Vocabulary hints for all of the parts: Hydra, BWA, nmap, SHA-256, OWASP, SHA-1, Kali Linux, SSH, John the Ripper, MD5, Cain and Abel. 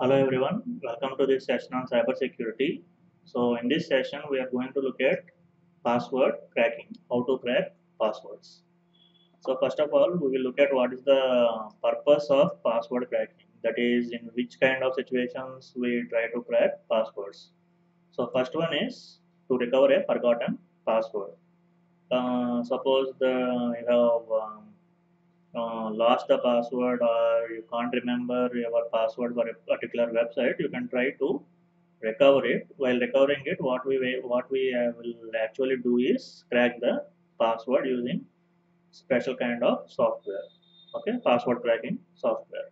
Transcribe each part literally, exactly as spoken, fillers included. Hello everyone, welcome to this session on cyber security. So in this session we are going to look at password cracking, how to crack passwords. So first of all we will look at what is the purpose of password cracking, that is in which kind of situations we try to crack passwords. So first one is to recover a forgotten password. Uh, suppose the you have um, Uh, lost the password or you can't remember your password for a particular website, you can try to recover it. While recovering it, what we what we uh, will actually do is crack the password using special kind of software, okay, password cracking software.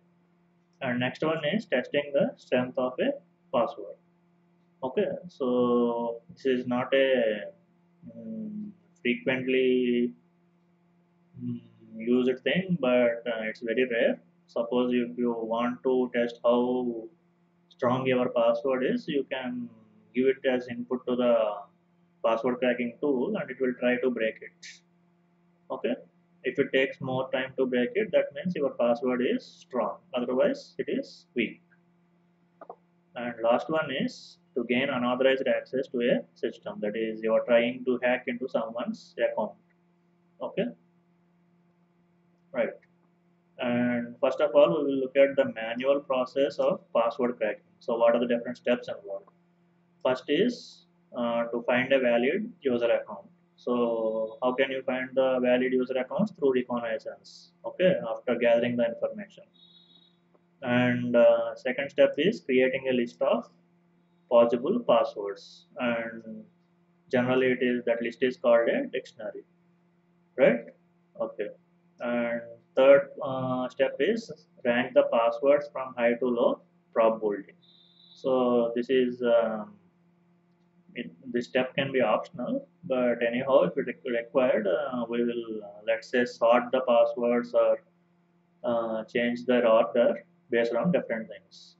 And next one is testing the strength of a password. Okay, so this is not a um, frequently um, used thing, but uh, it's very rare. Suppose if you want to test how strong your password is, you can give it as input to the password cracking tool and it will try to break it. Okay, if it takes more time to break it, that means your password is strong, otherwise it is weak. And last one is to gain unauthorized access to a system, that is you are trying to hack into someone's account. Okay, right. And first of all we will look at the manual process of password cracking. So what are the different steps involved? First is uh, to find a valid user account. So how can you find the valid user accounts? Through reconnaissance, okay, after gathering the information. And uh, second step is creating a list of possible passwords, and generally it is that list is called a dictionary, right? Okay. And third uh, step is rank the passwords from high to low probability. So this is um, it, this step can be optional, but anyhow if it is required uh, we will uh, let's say sort the passwords or uh, change their order based on different things.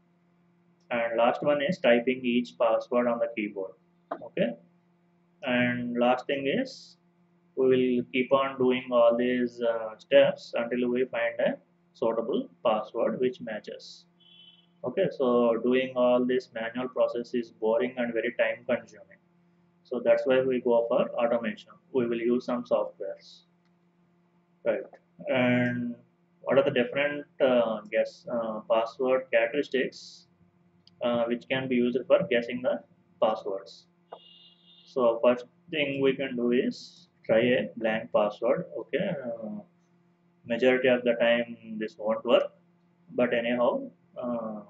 And last one is typing each password on the keyboard. Okay, and last thing is we will keep on doing all these uh, steps until we find a suitable password which matches. Okay, so doing all this manual process is boring and very time consuming. So that's why we go for automation. We will use some softwares. Right. And what are the different uh, guess uh, password characteristics uh, which can be used for guessing the passwords? So first thing we can do is try a blank password. Okay, uh, majority of the time this won't work, but anyhow uh,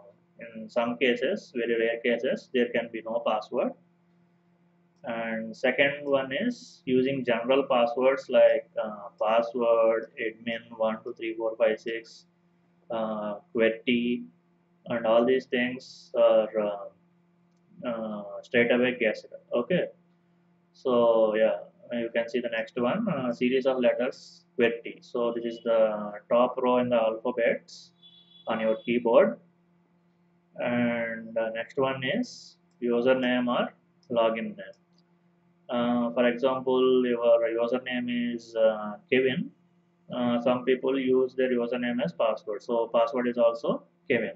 in some cases, very rare cases, there can be no password. And second one is using general passwords like uh, password admin one two three four five six, uh, QWERTY, and all these things are uh, uh, straight away guessed. Okay, so yeah, you can see the next one, uh, series of letters QWERTY. So this is the top row in the alphabets on your keyboard. And the next one is username or login name. Uh, for example, your username is uh, Kevin. Uh, some people use their username as password, so password is also Kevin.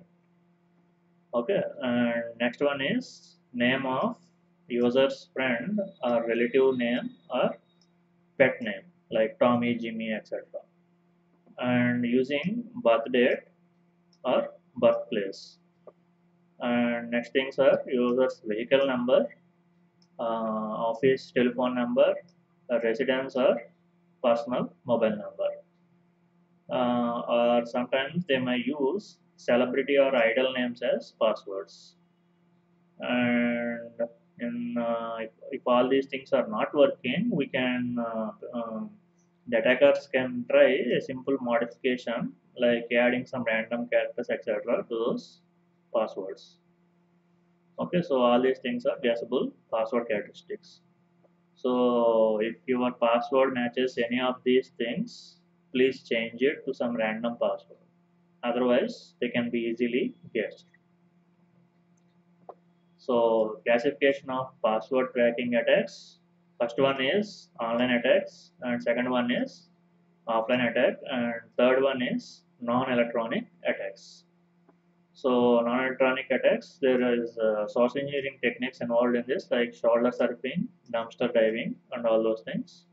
Okay, and next one is name of user's friend or relative name or pet name like Tommy, Jimmy, et cetera. And using birth date or birthplace. And next things are user's vehicle number, uh, office telephone number, residence or personal mobile number. Uh, or sometimes they may use celebrity or idol names as passwords. And In, uh, if, if all these things are not working, we can uh, um, the attackers can try a simple modification like adding some random characters et cetera to those passwords. Okay, so all these things are guessable password characteristics. So if your password matches any of these things, please change it to some random password, otherwise they can be easily guessed. So classification of password cracking attacks. First one is online attacks, and second one is offline attack, and third one is non-electronic attacks. So non-electronic attacks, there is uh, source engineering techniques involved in this, like shoulder surfing, dumpster diving, and all those things.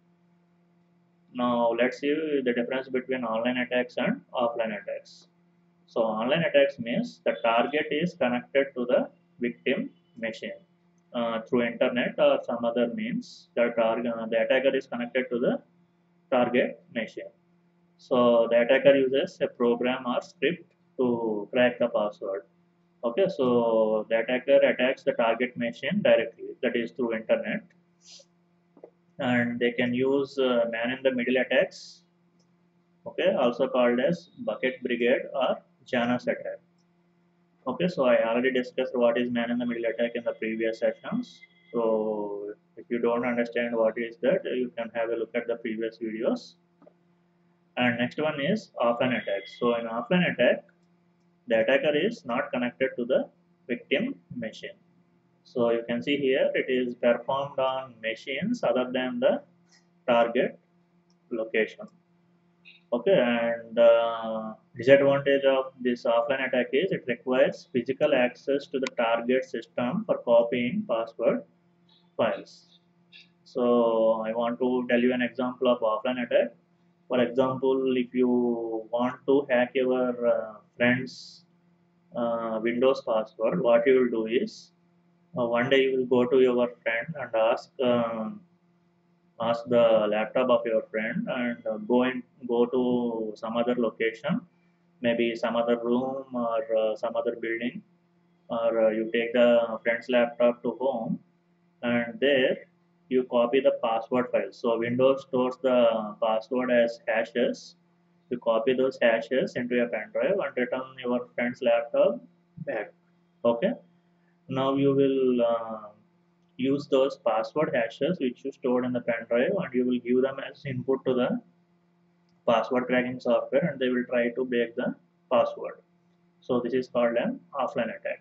Now let's see the difference between online attacks and offline attacks. So online attacks means the target is connected to the victim machine uh, through internet or some other means. The, uh, the attacker is connected to the target machine. So the attacker uses a program or script to crack the password. Okay, so the attacker attacks the target machine directly, that is through internet. And they can use uh, man-in-the-middle attacks, okay, also called as bucket brigade or Janus attack. Okay, so I already discussed what is man-in-the-middle attack in the previous sessions. So if you don't understand what is that, you can have a look at the previous videos. And next one is offline attacks. So in offline attack, the attacker is not connected to the victim machine. So you can see here it is performed on machines other than the target location. Okay, and the disadvantage of this offline attack is it requires physical access to the target system for copying password files. So I want to tell you an example of offline attack. For example, if you want to hack your uh, friend's uh, Windows password, what you will do is Uh, one day you will go to your friend and ask uh, ask the laptop of your friend and uh, go and go to some other location, maybe some other room or uh, some other building, or uh, you take the friend's laptop to home and there you copy the password file. So Windows stores the password as hashes. You copy those hashes into your pen drive and return your friend's laptop back. Okay. Now you will uh, use those password hashes which you stored in the pen drive and you will give them as input to the password cracking software and they will try to break the password. So this is called an offline attack.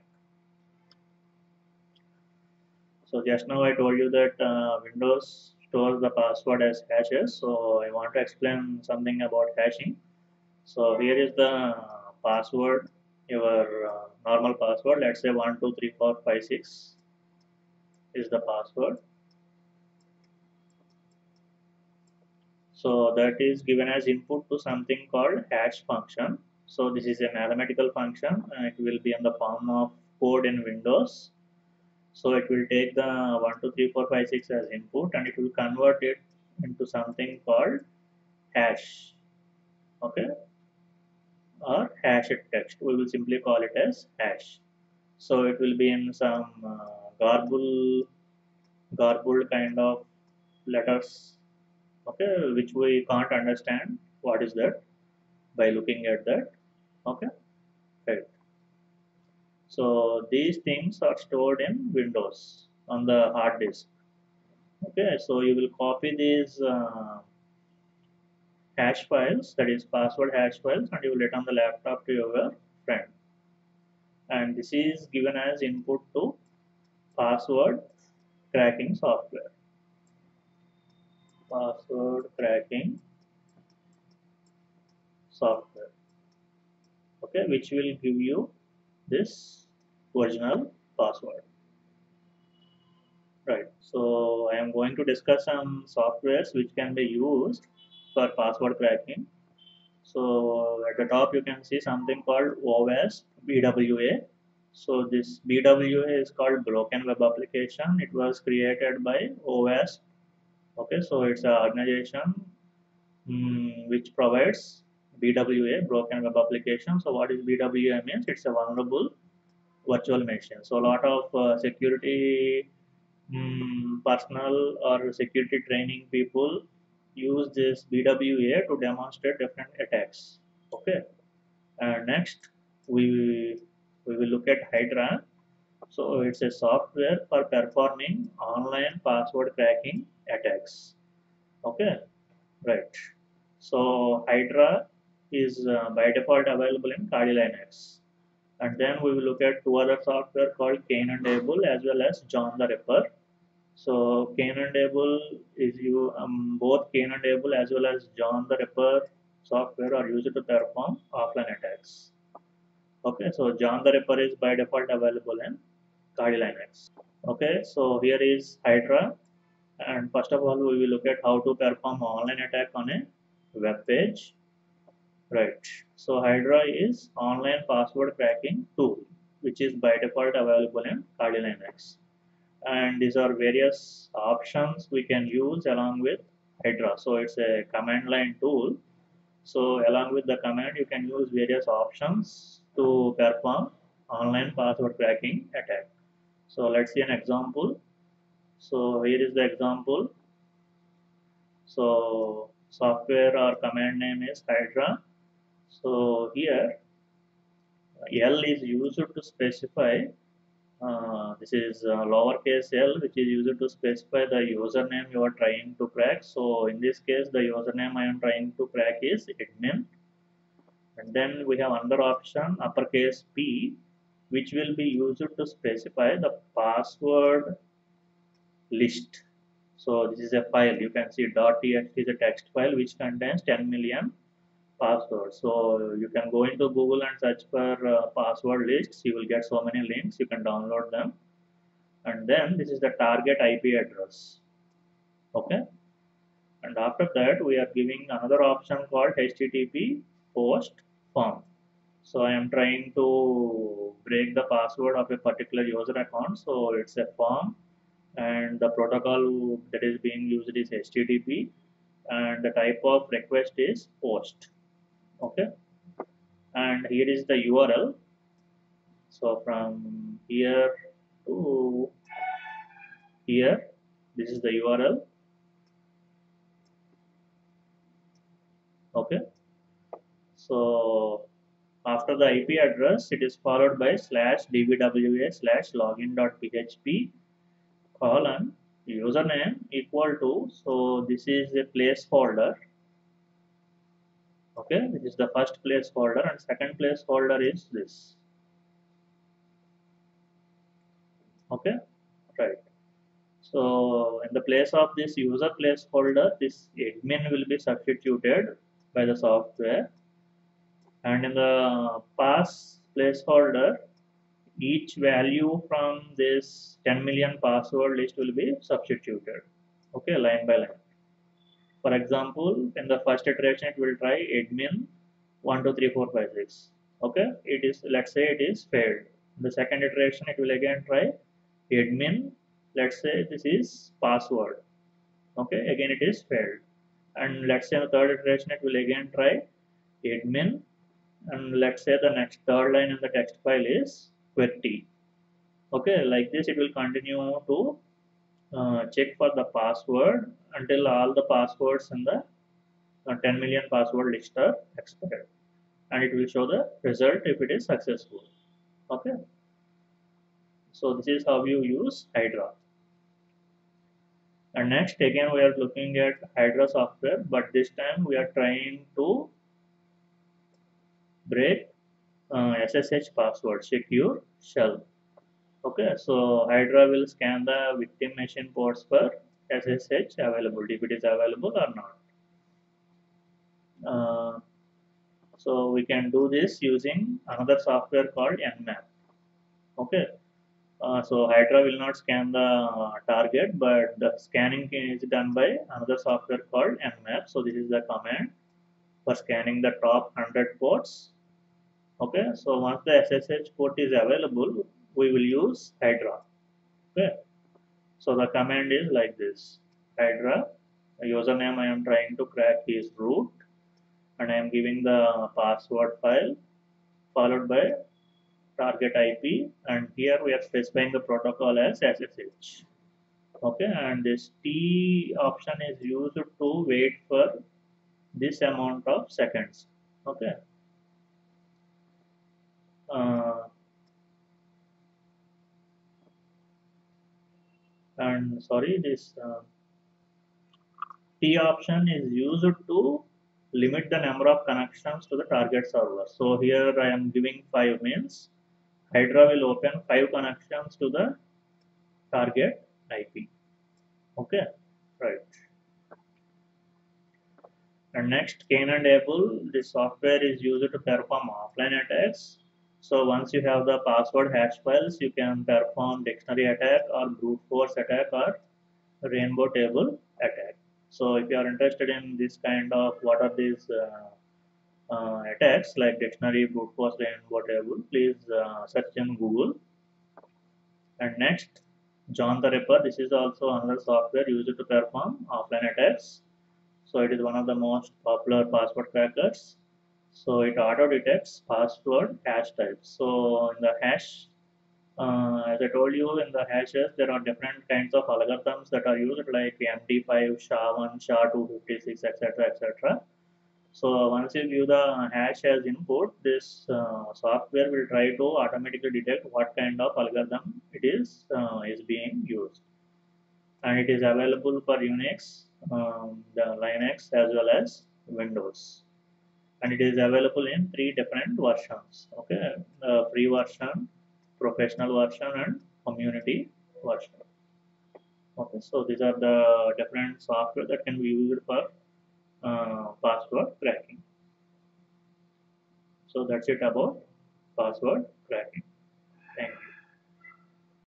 So just now I told you that uh, Windows stores the password as hashes. So I want to explain something about hashing. So here is the password, your uh, normal password, let's say one two three four five six is the password. So that is given as input to something called hash function. So this is a mathematical function and it will be in the form of code in Windows. So it will take the one two three four five six as input and it will convert it into something called hash. Okay, or hash text, we will simply call it as hash. So it will be in some uh, garbled, garbled kind of letters, okay, which we can't understand what is that by looking at that. Okay, right. So these things are stored in Windows on the hard disk. Okay, so you will copy these uh, hash files, that is password hash files, and you will return the laptop to your friend. And this is given as input to password cracking software. Password cracking software. Okay, which will give you this original password. Right, so I am going to discuss some softwares which can be used for password cracking. So at the top you can see something called OWASP, B W A. So this B W A is called Broken Web Application. It was created by OWASP. Okay, so it's an organization um, which provides B W A, Broken Web Application. So what is B W A means? It's a vulnerable virtual machine. So a lot of uh, security um, personnel or security training people use this B W A to demonstrate different attacks. Okay, and next we we will look at Hydra. So it's a software for performing online password cracking attacks. Okay, right. So Hydra is uh, by default available in Kali Linux. And then we will look at two other software called Cain and Abel as well as John the Ripper. So Cain and Abel is you um, both Cain and Abel as well as John the Ripper software are used to perform offline attacks. Okay, so John the Ripper is by default available in Kali Linux. Okay, so here is Hydra, and first of all we will look at how to perform online attack on a web page. Right. So Hydra is online password cracking tool, which is by default available in Kali Linux. And these are various options we can use along with Hydra. So it's a command line tool. So along with the command, you can use various options to perform online password cracking attack. So let's see an example. So here is the example. So software or command name is Hydra. So here L is used to specify uh, this is uh, lowercase l, which is used to specify the username you are trying to crack. So in this case the username I am trying to crack is admin, and then we have another option uppercase p, which will be used to specify the password list. So this is a file, you can see .txt is a text file which contains ten million password. So you can go into Google and search for uh, password lists. You will get so many links, you can download them. And then this is the target I P address. Okay, and after that we are giving another option called H T T P post form. So I am trying to break the password of a particular user account, so it's a form, and the protocol that is being used is H T T P, and the type of request is post. Okay, and here is the U R L. So from here to here, this is the U R L. Okay, so after the I P address, it is followed by slash B W A slash login.php colon username equal to, so this is a placeholder. Okay, this is the first placeholder, and second placeholder is this. Okay, right. So in the place of this user placeholder, this admin will be substituted by the software, and in the pass placeholder, each value from this ten million password list will be substituted, okay, line by line. For example, in the first iteration, it will try admin one two three four five six. Okay, it is, let's say it is failed. In the second iteration, it will again try admin. Let's say this is password. Okay, again it is failed. And let's say in the third iteration, it will again try admin. And let's say the next third line in the text file is qwerty. Okay, like this, it will continue to Uh, check for the password until all the passwords in the uh, ten million password list are expired, and it will show the result if it is successful. Okay, so this is how you use Hydra. And next, again we are looking at Hydra software, but this time we are trying to break uh, S S H password, secure shell. Okay, so Hydra will scan the victim machine ports for S S H availability, if it is available or not. Uh, so we can do this using another software called nmap. Okay, uh, so Hydra will not scan the target, but the scanning is done by another software called nmap. So this is the command for scanning the top one hundred ports. Okay, so once the S S H port is available, we will use Hydra. Okay, so the command is like this: Hydra, the username I am trying to crack is root, and I am giving the password file followed by target I P, and here we are specifying the protocol as S S H. Okay, and this T option is used to wait for this amount of seconds. Okay. Uh, And sorry, this uh, T option is used to limit the number of connections to the target server. So here I am giving five means Hydra will open five connections to the target I P. Okay, right. And next, Cain and Abel, this software is used to perform offline attacks. So once you have the password hash files, you can perform dictionary attack or brute force attack or rainbow table attack. So if you are interested in this kind of, what are these uh, uh, attacks like dictionary, brute force, rainbow table, please uh, search in Google. And next, John the Ripper, this is also another software used to perform offline attacks. So it is one of the most popular password crackers. So it auto detects password hash types. So in the hash, uh, as I told you, in the hashes there are different kinds of algorithms that are used, like M D five, S H A one, S H A two fifty-six, etc, et cetera. So once you give the hash as input, this uh, software will try to automatically detect what kind of algorithm it is uh, is being used, and it is available for Unix, um, the Linux as well as Windows. And it is available in three different versions. Okay, uh, free version, professional version, and community version. Okay, so these are the different software that can be used for uh, password cracking. So that's it about password cracking. Thank you.